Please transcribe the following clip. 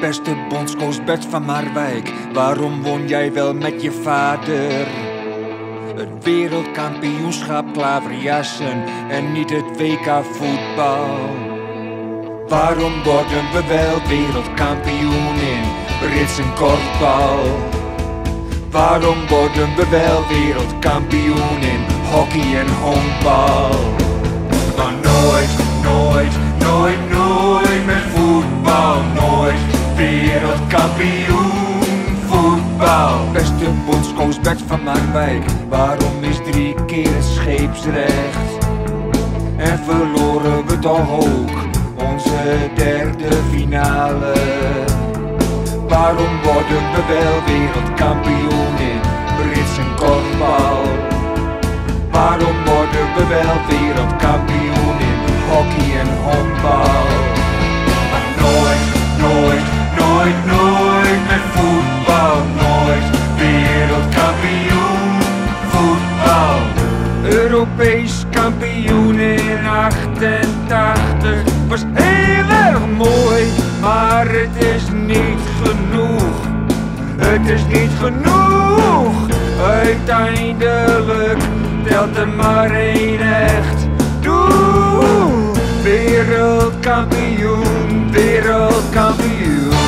beste bondscoach Bert van Marwijk. Waarom won jij wel met je vader? Een wereldkampioenschap klaverjassen en niet het WK voetbal. Waarom worden we wel wereldkampioen in rits en korfbal? Waarom worden we wel wereldkampioen in hockey en honkbal? Maar nooit, nooit, nooit, nooit met voetbal, nooit wereldkampioen voetbal. Beste bondscoach Bert van Marwijk, waarom is 3 keer het scheepsrecht? En verloren we toch ook onze 3e finale? Waarom worden we wel wereldkampioen in Brits en korfbal? Waarom worden we wel wereldkampioen in hockey en honkbal? Maar nooit, nooit, nooit, nooit met voetbal, nooit wereldkampioen voetbal. Europees kampioen in 88 was heel erg mooi, maar het is niet genoeg. Het is niet genoeg. Uiteindelijk telt er maar 1 echt doel. Wereldkampioen, wereldkampioen.